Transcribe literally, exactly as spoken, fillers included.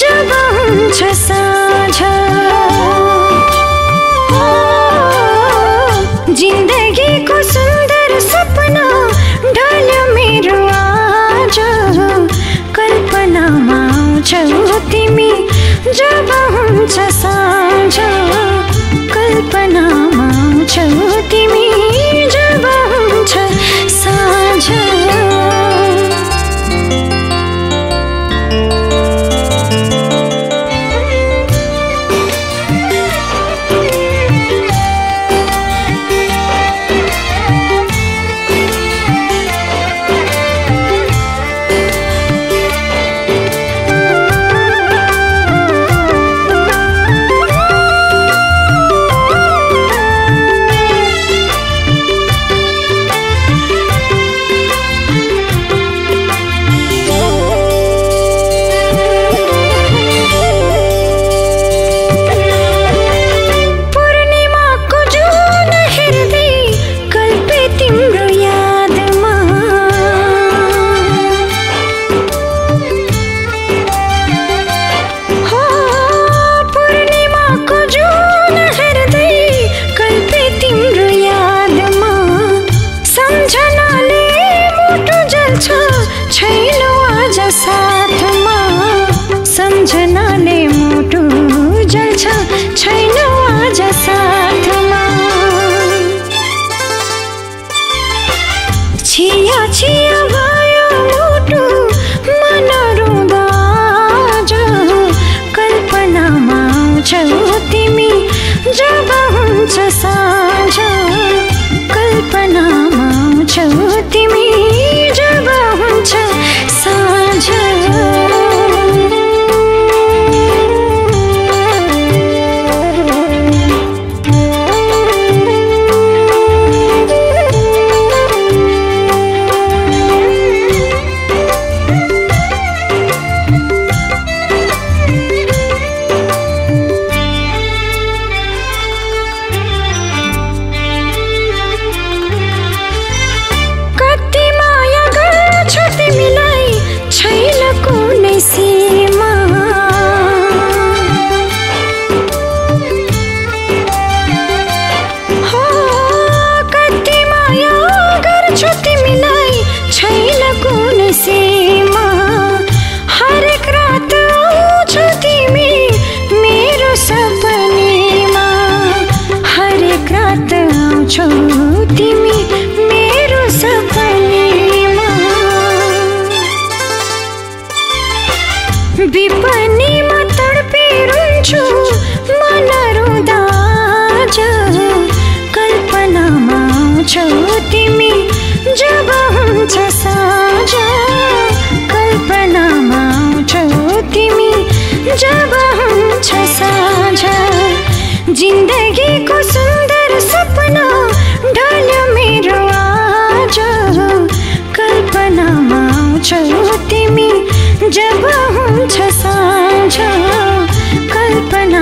जगन छ साझा जिंदगी को सुंदर सपना ढल मेरो आज कल्पना माउछौ तिमी जब हुन्छ साँझ कल्पना माउछौ तिमी जब हुन्छ साँझ जिंदगी को सुंदर सपना ढल मेरो आज कल्पना माउछौ तिमी जब हुन्छ साँझ कल्पना